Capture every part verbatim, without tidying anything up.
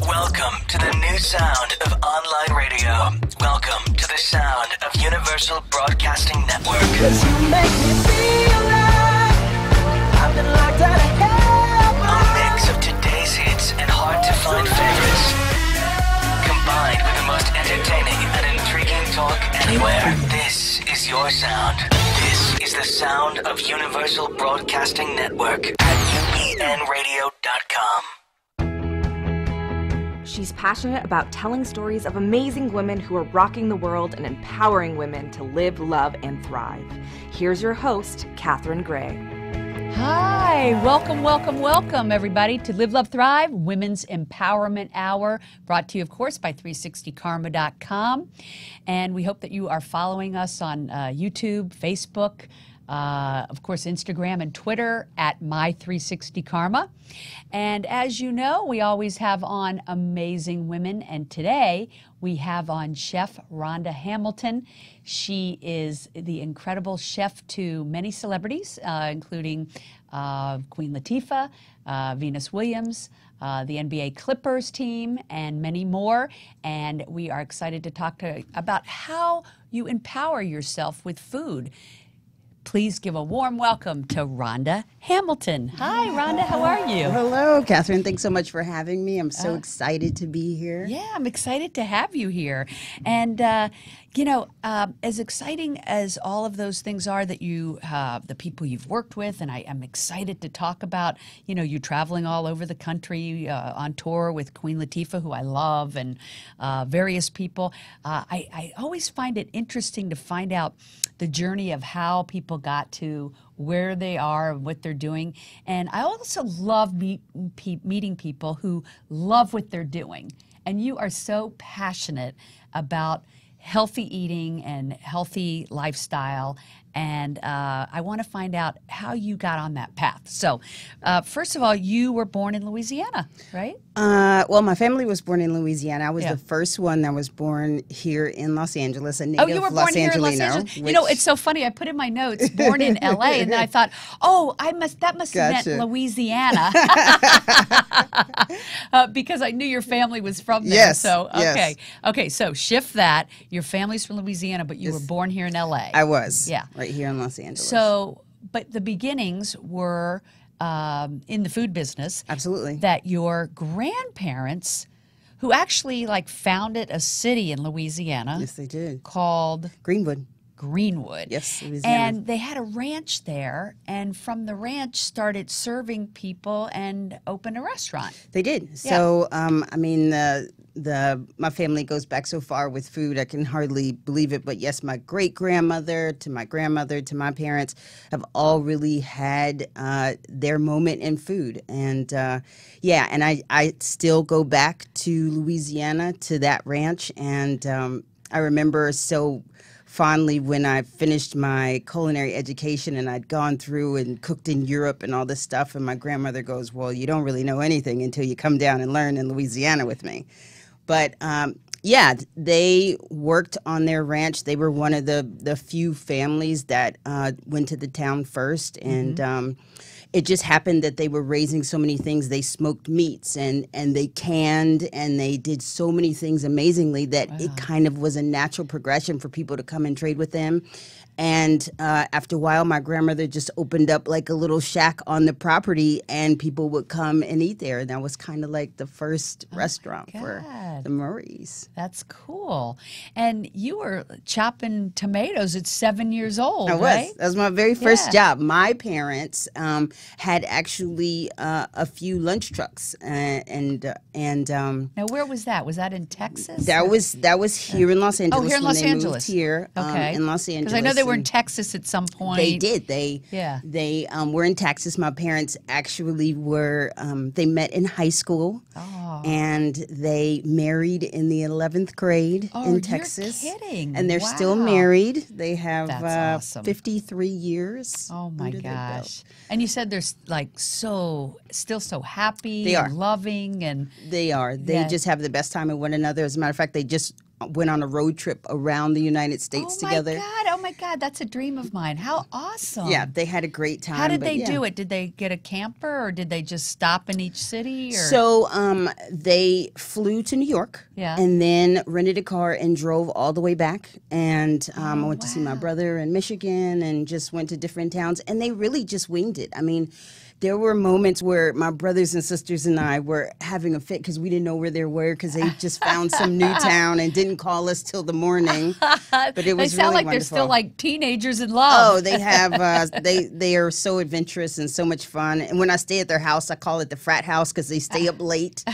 Welcome to the new sound of online radio. Welcome to the sound of Universal Broadcasting Network. 'Cause you make me feel like I've been locked out of heaven. A mix of today's hits and hard-to-find favorites, combined with the most entertaining and intriguing talk anywhere. This is your sound. This is the sound of Universal Broadcasting Network at U B N Radio dot com. She's passionate about telling stories of amazing women who are rocking the world and empowering women to live, love, and thrive. Here's your host, Catherine Gray. Hi, welcome, welcome, welcome, everybody, to Live, Love, Thrive, Women's Empowerment Hour, brought to you, of course, by three sixty karma dot com. And we hope that you are following us on uh, YouTube, Facebook, Uh, of course, Instagram and Twitter at My three sixty Karma. And as you know, we always have on amazing women. And today we have on Chef Ronnda Hamilton. She is the incredible chef to many celebrities, uh, including uh, Queen Latifah, uh, Venus Williams, Uh, the N B A Clippers team, and many more. And we are excited to talk to about how you empower yourself with food. Please give a warm welcome to Ronnda Hamilton. Hi, Ronnda. How are you? Hello, Catherine. Thanks so much for having me. I'm so uh, excited to be here. Yeah, I'm excited to have you here. And, uh, you know, uh, as exciting as all of those things are that you, uh, the people you've worked with, and I am excited to talk about, you know, you traveling all over the country uh, on tour with Queen Latifah, who I love, and uh, various people. Uh, I, I always find it interesting to find out the journey of how people got to where they are and what they're doing. And I also love meet, pe meeting people who love what they're doing. And you are so passionate about healthy eating and healthy lifestyle. And uh, I want to find out how you got on that path. So uh, first of all, you were born in Louisiana, right? Uh, well, my family was born in Louisiana. I was yeah. the first one that was born here in Los Angeles, a native Los Angelino. Oh, you were born Los here Angelino, in Los Angeles? Which... You know, it's so funny. I put in my notes, born in L A, and then I thought, oh, I must, that must gotcha. have meant Louisiana. uh, because I knew your family was from there. Yes, so, okay. Yes. Okay, so shift that. Your family's from Louisiana, but you yes. were born here in L A. I was. Yeah. Right here in Los Angeles. So, but the beginnings were um, in the food business. Absolutely. That your grandparents, who actually like founded a city in Louisiana. Yes, they did. Called Greenwood. Greenwood. Yes, Louisiana. And they had a ranch there, and from the ranch started serving people and opened a restaurant. They did. Yeah. So, um, I mean, the. The, my family goes back so far with food, I can hardly believe it. But yes, my great-grandmother to my grandmother to my parents have all really had uh, their moment in food. And uh, yeah, and I, I still go back to Louisiana, to that ranch. And um, I remember so fondly when I finished my culinary education and I'd gone through and cooked in Europe and all this stuff. And my grandmother goes, well, you don't really know anything until you come down and learn in Louisiana with me. But um, yeah, they worked on their ranch. They were one of the, the few families that uh, went to the town first. And mm-hmm. um, it just happened that they were raising so many things. They smoked meats and, and they canned and they did so many things amazingly that wow. it kind of was a natural progression for people to come and trade with them. And uh, after a while, my grandmother just opened up like a little shack on the property and people would come and eat there. And that was kind of like the first oh restaurant for the Murrays. That's cool. And you were chopping tomatoes at seven years old, I was. Right? That was my very first yeah. job. My parents um, had actually uh, a few lunch trucks. Uh, and uh, and um, Now, where was that? Was that in Texas? That was that was here in Los Angeles. Oh, here in Los Angeles. Here okay. um, in Los Angeles. 'Cause I know they were in Texas at some point. They did. They yeah. They um, were in Texas. My parents actually were. Um, they met in high school, oh. and they married in the eleventh grade oh, in Texas. You're kidding! And they're wow. still married. They have uh, awesome. fifty-three years. Oh my gosh! And you said they're like so still so happy. They are and loving, and they are. They yeah. just have the best time with one another. As a matter of fact, they just went on a road trip around the United States oh together. Oh my God! Oh my God, that's a dream of mine. How awesome. Yeah, they had a great time. How did they yeah. do it? Did they get a camper or did they just stop in each city? Or? So um, they flew to New York yeah. and then rented a car and drove all the way back. And um, oh, I went wow. to see my brother in Michigan and just went to different towns. And they really just winged it. I mean, there were moments where my brothers and sisters and I were having a fit because we didn't know where they were because they just found some new town and didn't call us till the morning. But it was really wonderful. They sound like they're still like teenagers in love. Oh, they have. Uh, they they are so adventurous and so much fun. And when I stay at their house, I call it the frat house because they stay up late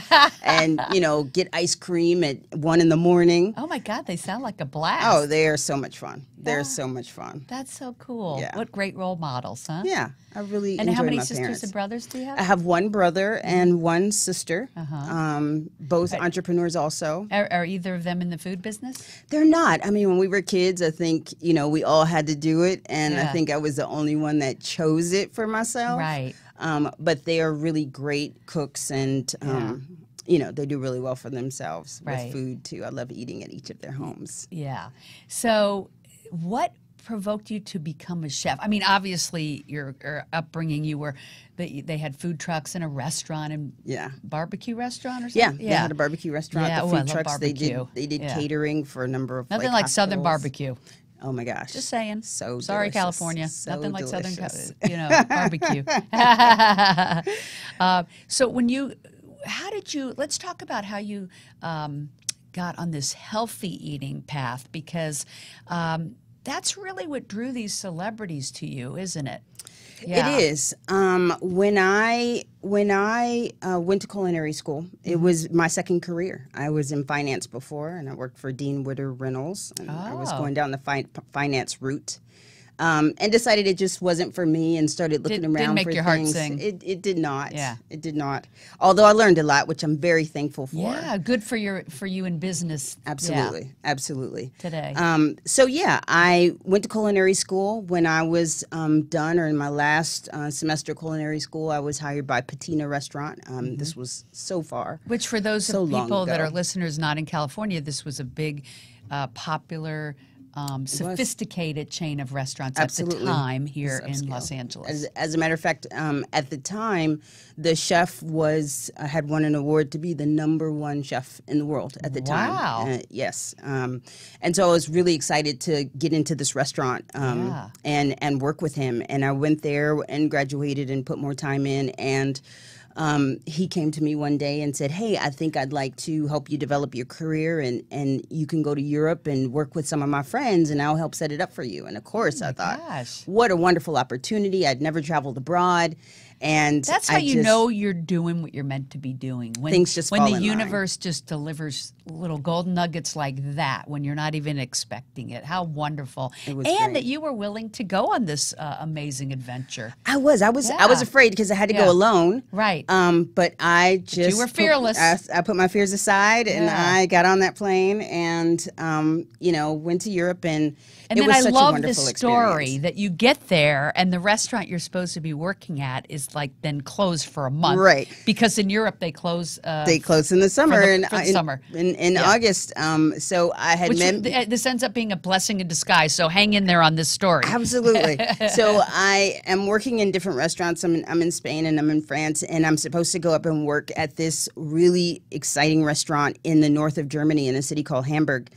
and you know get ice cream at one in the morning. Oh my God, they sound like a blast. Oh, they are so much fun. They're yeah. so much fun. That's so cool. Yeah. What great role models, huh? Yeah, I really. And enjoy how many my sisters parents. And brothers do you have? I have one brother and one sister. Uh-huh. um, both are, entrepreneurs also. Are, are either of them in the food business? They're not. I mean, when we were kids, I think you know we all had to do it, and yeah. I think I was the only one that chose it for myself. Right. Um, but they are really great cooks and. Um, yeah. You know, they do really well for themselves right. with food, too. I love eating at each of their homes. Yeah. So what provoked you to become a chef? I mean, obviously, your, your upbringing, you were, they, they had food trucks and a restaurant and yeah. barbecue restaurant or something? Yeah, yeah. They had a barbecue restaurant. Yeah, the food oh, I trucks, love barbecue. they did, they did yeah. catering for a number of Nothing like, like Southern barbecue. Oh, my gosh. Just saying. So Sorry, delicious. California. So Nothing like delicious. Southern, you know, barbecue. uh, so when you... How did you, let's talk about how you um, got on this healthy eating path, because um, that's really what drew these celebrities to you, isn't it? Yeah. It is. Um, when I when I uh, went to culinary school, it mm-hmm. was my second career. I was in finance before, and I worked for Dean Witter Reynolds, and oh. I was going down the fi finance route. Um, and decided it just wasn't for me and started looking did, around didn't make for your things. Heart sing. It, it did not. Yeah. It did not. Although I learned a lot, which I'm very thankful for. Yeah, good for your for you in business. Absolutely. Yeah. Absolutely. Today. Um, so, yeah, I went to culinary school. When I was um, done or in my last uh, semester of culinary school, I was hired by Patina Restaurant. Um, mm-hmm. This was so far. Which for those so of people that are listeners not in California, this was a big, uh, popular Um, sophisticated chain of restaurants Absolutely. At the time here in Los Angeles. As, as a matter of fact, um, at the time, the chef was uh, had won an award to be the number one chef in the world at the time. Wow! Uh, yes, um, and so I was really excited to get into this restaurant um, yeah. and and work with him. And I went there and graduated and put more time in and. Um, he came to me one day and said, hey, I think I'd like to help you develop your career and, and you can go to Europe and work with some of my friends and I'll help set it up for you. And of course, oh I thought, gosh. What a wonderful opportunity. I'd never traveled abroad. And that's how I you just, know you're doing what you're meant to be doing. When, things just when fall the in universe line. Just delivers little golden nuggets like that, when you're not even expecting it. How wonderful! It was and great. That you were willing to go on this uh, amazing adventure. I was, I was, yeah. I was afraid because I had to yeah. go alone. Right. Um, but I just but you were fearless. Put, I, I put my fears aside yeah. and I got on that plane and um, you know went to Europe and. And it then was I such love the story experience. That you get there and the restaurant you're supposed to be working at is like then closed for a month, right? Because in Europe they close. Uh, they close in the summer. For the, and, for the in summer in, in yeah. August. Um, so I had. Which th this ends up being a blessing in disguise. So hang in there on this story. Absolutely. So I am working in different restaurants. I'm in, I'm in Spain and I'm in France, and I'm supposed to go up and work at this really exciting restaurant in the north of Germany in a city called Hamburg.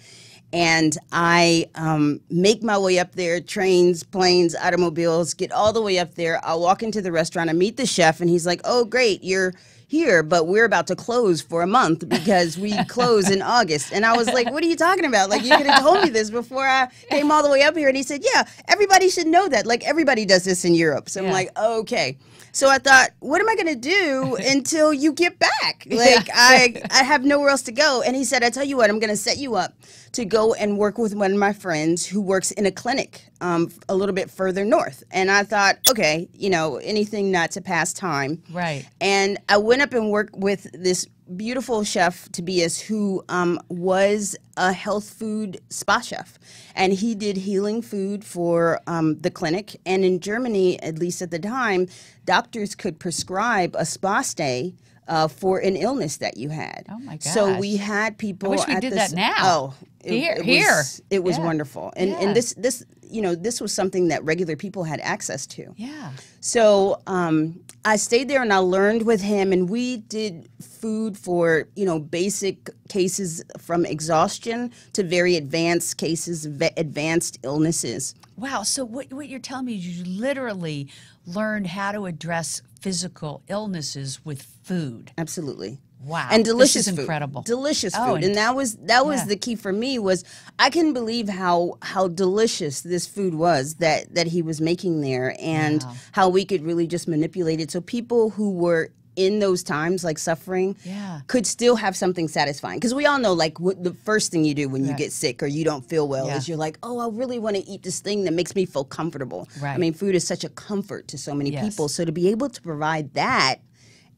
And I um, make my way up there, trains, planes, automobiles, get all the way up there. I walk into the restaurant, I meet the chef, and he's like, oh, great, you're here, but we're about to close for a month because we close in August. And I was like, what are you talking about? Like, you could have told me this before I came all the way up here. And he said, yeah, everybody should know that. Like, everybody does this in Europe. So yeah. I'm like, okay. So I thought, what am I going to do until you get back? Like, yeah. I, I have nowhere else to go. And he said, I tell you what, I'm going to set you up to go and work with one of my friends who works in a clinic um, a little bit further north. And I thought, okay, you know, anything not to pass time. Right. And I went up and worked with this beautiful chef, Tobias, who um, was a health food spa chef. And he did healing food for um, the clinic. And in Germany, at least at the time, doctors could prescribe a spa stay uh, for an illness that you had. Oh, my gosh. So we had people I wish we at did this, that now. Oh, it, here. It was, here. It was yeah. wonderful. And, yeah. and this, this you know, this was something that regular people had access to. Yeah. So um, I stayed there and I learned with him, and we did food for, you know, basic cases from exhaustion to very advanced cases, advanced illnesses. Wow. So what, what you're telling me is you literally learned how to address physical illnesses with food. Absolutely. Wow. And delicious food. Incredible. Delicious oh, food. And that was that was yeah. the key for me was I couldn't believe how how delicious this food was that that he was making there, and wow. how we could really just manipulate it so people who were in those times like suffering yeah. could still have something satisfying, because we all know like what the first thing you do when right. you get sick or you don't feel well yeah. is you're like, oh, I really want to eat this thing that makes me feel comfortable. Right. I mean, food is such a comfort to so many yes. people, so to be able to provide that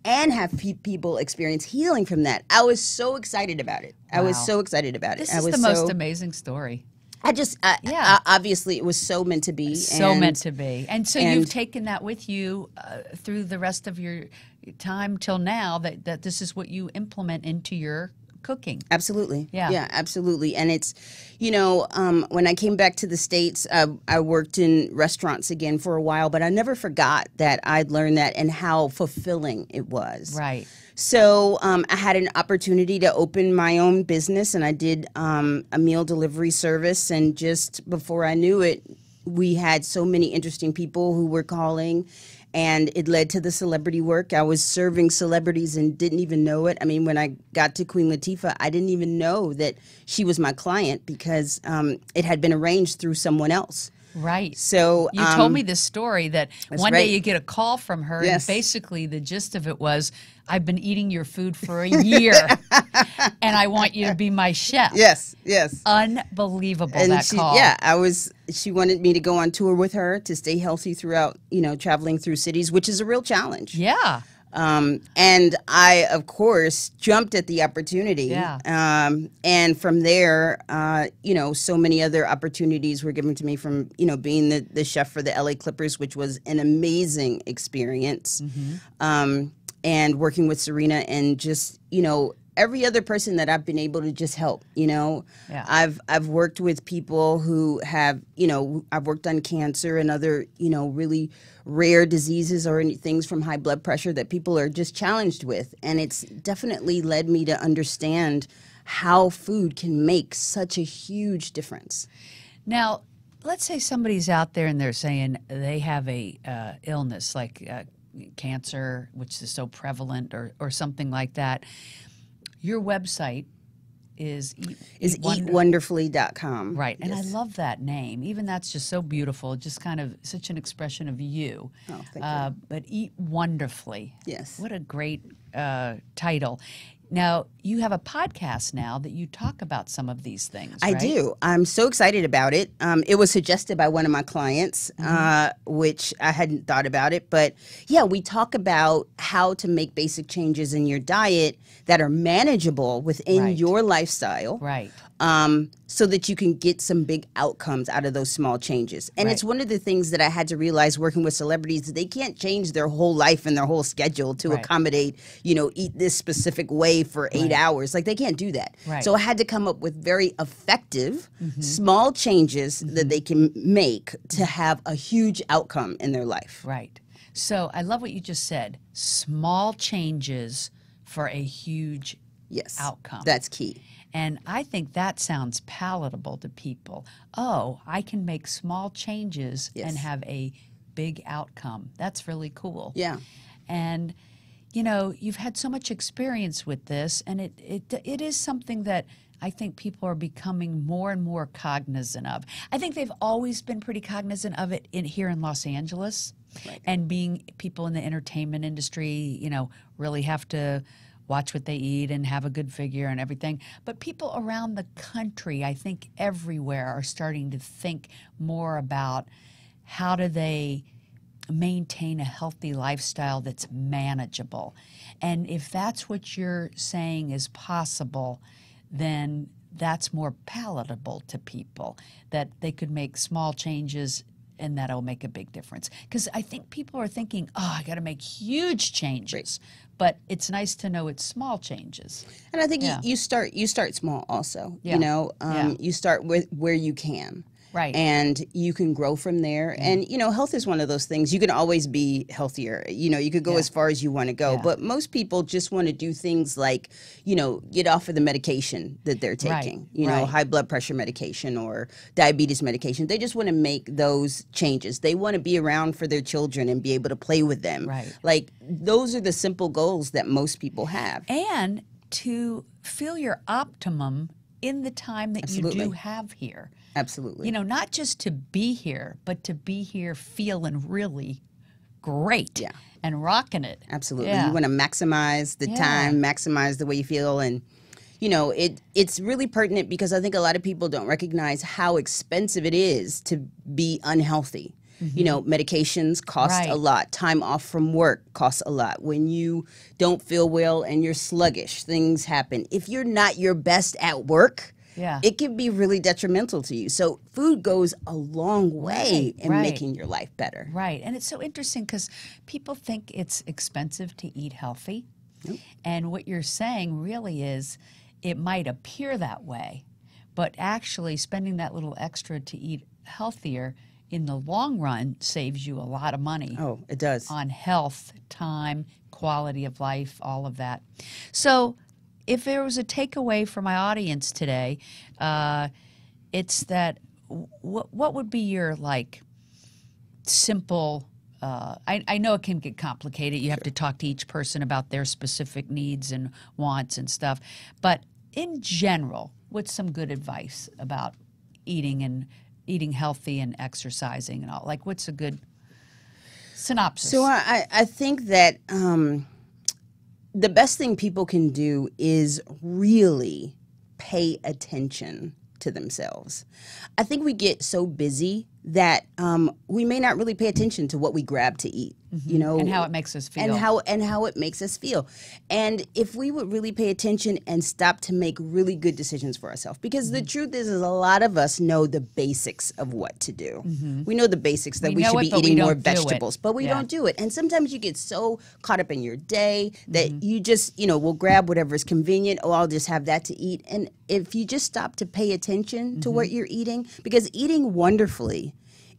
and have pe people experience healing from that. I was so excited about it. Wow. I was so excited about it. This I is was the most so, amazing story. I just, I, yeah. I, obviously, it was so meant to be. So and, meant to be. And so and, you've taken that with you uh, through the rest of your time till now, that, that this is what you implement into your cooking. Absolutely. Yeah. Yeah, absolutely. And it's, you know, um, when I came back to the States, uh, I worked in restaurants again for a while, but I never forgot that I'd learned that and how fulfilling it was. Right. So um, I had an opportunity to open my own business, and I did um, a meal delivery service. And just before I knew it, we had so many interesting people who were calling. And it led to the celebrity work. I was serving celebrities and didn't even know it. I mean, when I got to Queen Latifah, I didn't even know that she was my client, because um, it had been arranged through someone else. Right. So you um, told me this story that one right. day you get a call from her, yes. and basically the gist of it was, I've been eating your food for a year, and I want you to be my chef. Yes, yes. Unbelievable, and that she, call. Yeah, I was. She wanted me to go on tour with her to stay healthy throughout, you know, traveling through cities, which is a real challenge. Yeah. Um, and I, of course, jumped at the opportunity. Yeah. Um, and from there, uh, you know, so many other opportunities were given to me, from, you know, being the, the chef for the L A Clippers, which was an amazing experience. Mm-hmm. um, and working with Serena, and just, you know, every other person that I've been able to just help, you know. Yeah. I've I've worked with people who have, you know, I've worked on cancer and other, you know, really rare diseases or any, things from high blood pressure that people are just challenged with. And it's definitely led me to understand how food can make such a huge difference. Now, let's say somebody's out there and they're saying they have a uh, illness like uh, cancer, which is so prevalent, or, or something like that. Your website is eat, is eat wonderfully dot com. Right, and yes. I love that name. Even that's just so beautiful, just kind of such an expression of you. Oh, thank uh, you. But Eat Wonderfully. Yes. What a great uh, title. Now, you have a podcast now that you talk about some of these things, right? I do. I'm so excited about it. Um, it was suggested by one of my clients, mm-hmm. uh, which I hadn't thought about it. But, yeah, we talk about how to make basic changes in your diet that are manageable within right. your lifestyle. Right. Um, so that you can get some big outcomes out of those small changes. And right. it's one of the things that I had to realize working with celebrities, that they can't change their whole life and their whole schedule to right. accommodate, you know, eat this specific way for eight right. hours. Like, they can't do that. Right. So I had to come up with very effective, mm-hmm. small changes mm-hmm. that they can make to have a huge outcome in their life. Right. So I love what you just said. Small changes for a huge yes. outcome. That's key. And I think that sounds palatable to people. Oh, I can make small changes yes. and have a big outcome. That's really cool. Yeah. And, you know, you've had so much experience with this, and it, it, it is something that I think people are becoming more and more cognizant of. I think they've always been pretty cognizant of it in here in Los Angeles, right. and being people in the entertainment industry, you know, really have to watch what they eat and have a good figure and everything. But people around the country, I think everywhere, are starting to think more about how do they maintain a healthy lifestyle that's manageable. And if that's what you're saying is possible, then that's more palatable to people, that they could make small changes and that'll make a big difference. Because I think people are thinking, oh, I got to make huge changes. Right. But it's nice to know it's small changes. And I think yeah. you, you start you start small also. Yeah. You know, um, yeah. you start with where you can. Right. And you can grow from there. Yeah. And, you know, health is one of those things. You can always be healthier. You know, you could go yeah. as far as you want to go. Yeah. But most people just want to do things like, you know, get off of the medication that they're taking, right. you right. know, high blood pressure medication or diabetes medication. They just want to make those changes. They want to be around for their children and be able to play with them. Right. Like, those are the simple goals that most people have. And to feel your optimum in the time that Absolutely. You do have here. Absolutely. You know, not just to be here, but to be here feeling really great yeah. and rocking it. Absolutely. Yeah. You want to maximize the yeah. time, maximize the way you feel. And, you know, it it's really pertinent because I think a lot of people don't recognize how expensive it is to be unhealthy. Mm-hmm. You know, medications cost right. a lot. Time off from work costs a lot. When you don't feel well and you're sluggish, things happen. If you're not your best at work, yeah. it can be really detrimental to you. So food goes a long way in right. making your life better. Right. And it's so interesting because people think it's expensive to eat healthy. Nope. And what you're saying really is it might appear that way, but actually spending that little extra to eat healthier in the long run saves you a lot of money. Oh, it does. On health, time, quality of life, all of that. So if there was a takeaway for my audience today, uh, it's that w what would be your, like, simple, uh, I, I know it can get complicated. You sure. have to talk to each person about their specific needs and wants and stuff. But in general, what's some good advice about eating and eating healthy and exercising and all? Like, what's a good synopsis? So I, I think that um, the best thing people can do is really pay attention to themselves. I think we get so busy that um, we may not really pay attention to what we grab to eat, mm-hmm. you know, and how it makes us feel, and how and how it makes us feel. And if we would really pay attention and stop to make really good decisions for ourselves, because mm-hmm. the truth is, is a lot of us know the basics of what to do. Mm-hmm. We know the basics that we, we should it, be eating more vegetables, but we yeah. don't do it. And sometimes you get so caught up in your day that mm-hmm. you just, you know, will grab whatever is convenient. Oh, I'll just have that to eat. And if you just stop to pay attention mm-hmm. to what you're eating, because eating wonderfully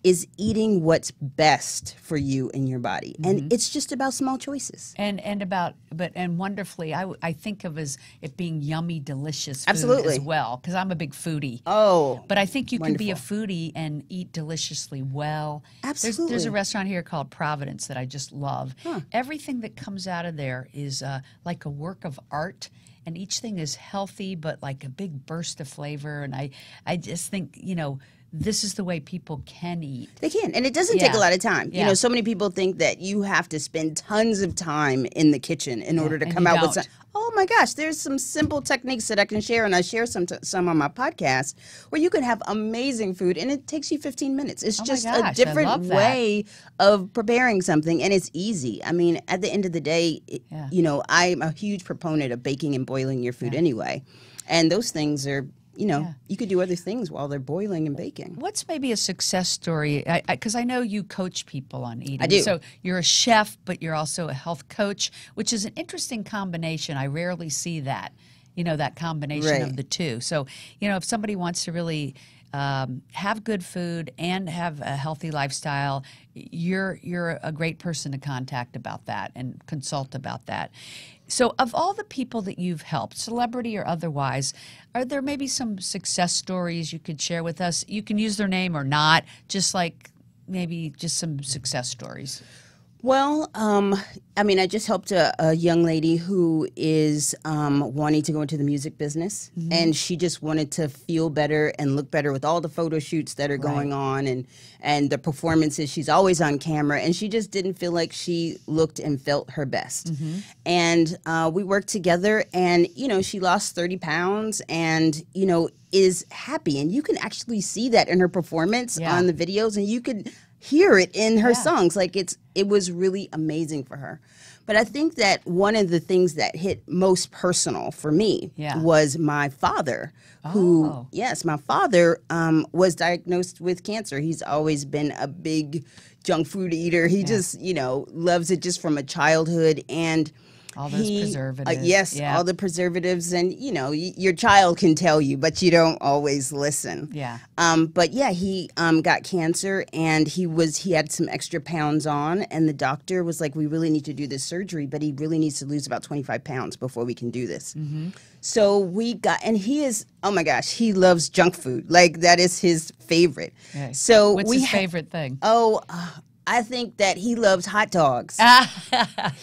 is eating what's best for you and your body. And mm-hmm. it's just about small choices. And and about, but, and wonderfully, I, I think of as it being yummy, delicious food Absolutely. As well, because I'm a big foodie. Oh, but I think you wonderful. Can be a foodie and eat deliciously well. Absolutely. There's, there's a restaurant here called Providence that I just love. Huh. Everything that comes out of there is uh, like a work of art. And each thing is healthy, but like a big burst of flavor. And I, I just think, you know, this is the way people can eat. They can, and it doesn't yeah. take a lot of time. Yeah. You know, so many people think that you have to spend tons of time in the kitchen in yeah. order to and come out don't. With something. Oh my gosh, there's some simple techniques that I can share, and I share some t some on my podcast, where you can have amazing food, and it takes you fifteen minutes. It's oh just gosh, a different way of preparing something, and it's easy. I mean, at the end of the day, it, yeah. you know, I'm a huge proponent of baking and boiling your food yeah. anyway, and those things are, you know, yeah. you could do other things while they're boiling and baking. What's maybe a success story? Because I, I, I know you coach people on eating. I do. So you're a chef, but you're also a health coach, which is an interesting combination. I rarely see that, you know, that combination right. of the two. So, you know, if somebody wants to really um, have good food and have a healthy lifestyle, you're, you're a great person to contact about that and consult about that. So of all the people that you've helped, celebrity or otherwise, are there maybe some success stories you could share with us? You can use their name or not, just like maybe just some success stories. Well, um, I mean, I just helped a, a young lady who is um, wanting to go into the music business, mm-hmm. and she just wanted to feel better and look better with all the photo shoots that are right. going on and, and the performances. She's always on camera, and she just didn't feel like she looked and felt her best. Mm-hmm. And uh, we worked together, and, you know, she lost thirty pounds, and, you know, is happy. And you can actually see that in her performance yeah. on the videos, and you can hear it in her yeah. songs. Like, it's it was really amazing for her. But I think that one of the things that hit most personal for me yeah. was my father, oh. who, yes, my father um, was diagnosed with cancer. He's always been a big junk food eater. He yeah. just, you know, loves it just from a childhood. And All those he, preservatives. Uh, yes, yeah. all the preservatives. And, you know, y your child can tell you, but you don't always listen. Yeah. Um, but, yeah, he um, got cancer, and he was he had some extra pounds on. And the doctor was like, we really need to do this surgery, but he really needs to lose about twenty-five pounds before we can do this. Mm-hmm. So we got, and he is, oh my gosh, he loves junk food. Like, that is his favorite. Okay. So What's we his favorite thing? Oh, uh, I think that he loves hot dogs.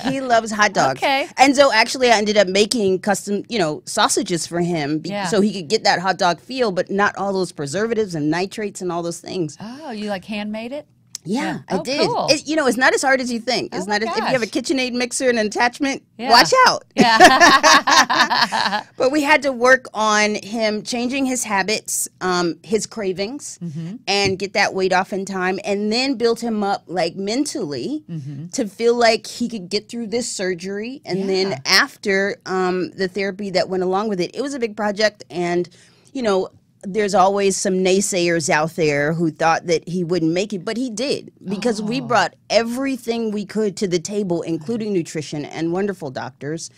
He loves hot dogs. Okay. And so actually I ended up making custom, you know, sausages for him yeah. so he could get that hot dog feel, but not all those preservatives and nitrates and all those things. Oh, you like handmade it? Yeah, yeah. I oh, did. Cool. It, you know, it's not as hard as you think. It's oh not as, if you have a KitchenAid mixer and an attachment, yeah. watch out. Yeah. But we had to work on him changing his habits, um, his cravings, mm-hmm. and get that weight off in time, and then build him up like mentally mm-hmm. to feel like he could get through this surgery, and yeah. then after um, the therapy that went along with it. It was a big project, and you know. There's always some naysayers out there who thought that he wouldn't make it, but he did, because oh. we brought everything we could to the table, including nutrition and wonderful doctors.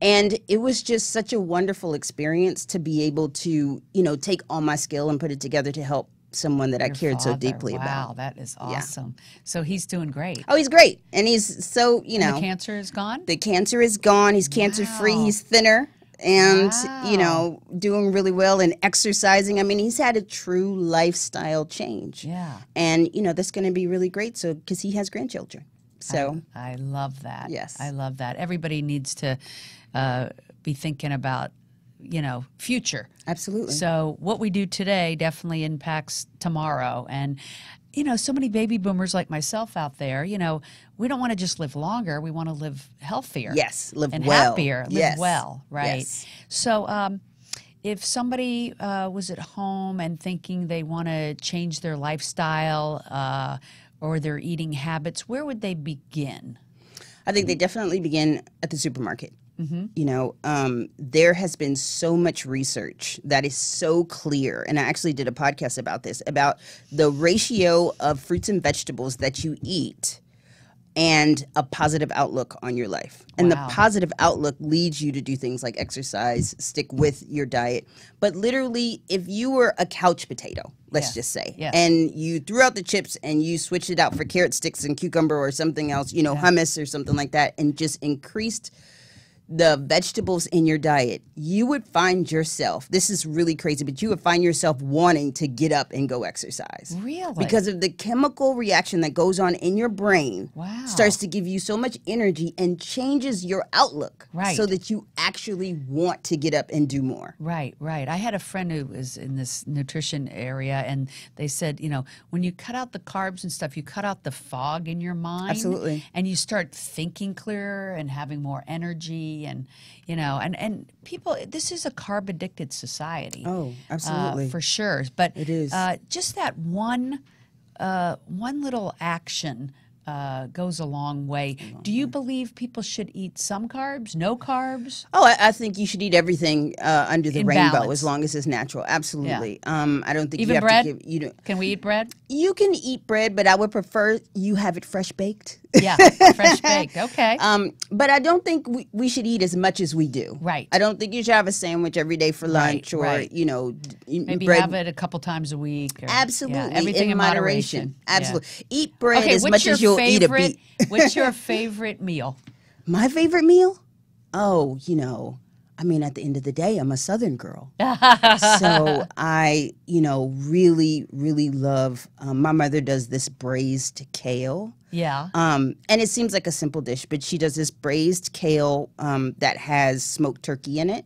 And it was just such a wonderful experience to be able to, you know, take all my skill and put it together to help someone that Your I cared father. so deeply wow, about. Wow, that is awesome. Yeah. So he's doing great. Oh, he's great. And he's so, you know. And the cancer is gone? The cancer is gone. He's cancer free. Wow. He's thinner. And, wow. you know, doing really well and exercising. I mean, he's had a true lifestyle change. Yeah. And, you know, that's going to be really great. So because he has grandchildren. So I, I love that. Yes. I love that. Everybody needs to uh, be thinking about, you know, future. Absolutely. So what we do today definitely impacts tomorrow. And, you know, so many baby boomers like myself out there, you know, we don't want to just live longer. We want to live healthier. Yes, live and well. happier, live yes. well, right? Yes. So um, if somebody uh, was at home and thinking they want to change their lifestyle uh, or their eating habits, where would they begin? I think they definitely begin at the supermarket. Mm-hmm. You know, um, there has been so much research that is so clear, and I actually did a podcast about this, about the ratio of fruits and vegetables that you eat and a positive outlook on your life. And wow. the positive outlook leads you to do things like exercise, stick with your diet. But literally, if you were a couch potato, let's yeah. just say, yeah. and you threw out the chips and you switched it out for carrot sticks and cucumber or something else, you know, yeah. hummus or something like that, and just increased the vegetables in your diet, you would find yourself, this is really crazy, but you would find yourself wanting to get up and go exercise. Really? Because of the chemical reaction that goes on in your brain. Wow. Starts to give you so much energy and changes your outlook. Right. So that you actually want to get up and do more. Right, right. I had a friend who was in this nutrition area, and they said, you know, when you cut out the carbs and stuff, you cut out the fog in your mind. Absolutely. And you start thinking clearer and having more energy. And, you know, and, and people, this is a carb addicted society. Oh, absolutely. Uh, for sure. But it is. Uh, just that one, uh, one little action uh, goes a long way. A long Do you way. believe people should eat some carbs, no carbs? Oh, I, I think you should eat everything uh, under the In rainbow balance. as long as it's natural. Absolutely. Yeah. Um, I don't think Even you have bread? to give, you know, can we eat bread? You can eat bread, but I would prefer you have it fresh baked. Yeah, fresh baked. Okay. Um, but I don't think we, we should eat as much as we do. Right. I don't think you should have a sandwich every day for lunch, right, or, right. you know, maybe bread. have it a couple times a week. Or, absolutely. Yeah, everything in, in moderation. moderation. Absolutely. Yeah. Eat bread okay, as much as you'll favorite, eat a beet. What's your favorite meal? My favorite meal? Oh, you know, I mean, at the end of the day, I'm a Southern girl. So I, you know, really, really love, um, my mother does this braised kale. Yeah. Um, and it seems like a simple dish, but she does this braised kale um, that has smoked turkey in it.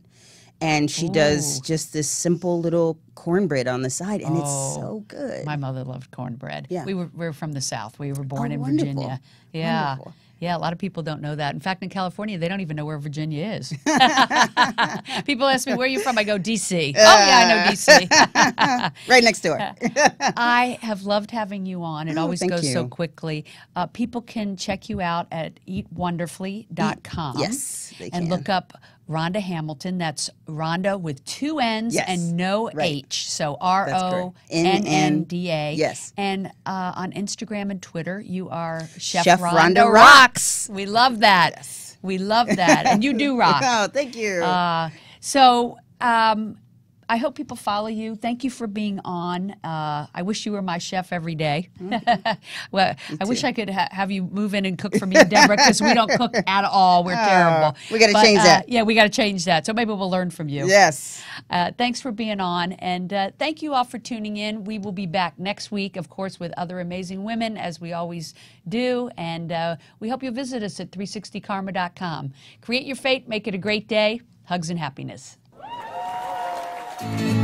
And she Ooh. does just this simple little cornbread on the side, and oh, it's so good. My mother loved cornbread. Yeah. We were, we were from the South. We were born oh, in wonderful. Virginia. Yeah. Wonderful. Yeah, a lot of people don't know that. In fact, in California, they don't even know where Virginia is. People ask me, where are you from? I go, D C Uh, oh, yeah, I know D C Right next door. I have loved having you on. It oh, always goes you. so quickly. Uh, people can check you out at eat wonderfully dot com. Yes, they can. And look up Ronnda Hamilton. That's Ronnda with two N's yes, and no right. H. So R O N N D A. Yes. And uh, on Instagram and Twitter, you are Chef, Chef Ronnda, Ronnda Rocks. Rocks. We love that. Yes. We love that. And you do rock. Oh, thank you. Uh, so um, I hope people follow you. Thank you for being on. Uh, I wish you were my chef every day. Mm-hmm. Well, I wish I could ha have you move in and cook for me and Deborah, because we don't cook at all. We're oh, terrible. We got to change uh, that. Yeah, we got to change that. So maybe we'll learn from you. Yes. Uh, thanks for being on. And uh, thank you all for tuning in. We will be back next week, of course, with other amazing women, as we always do. And uh, we hope you'll visit us at three sixty karma dot com. Create your fate. Make it a great day. Hugs and happiness. Thank you.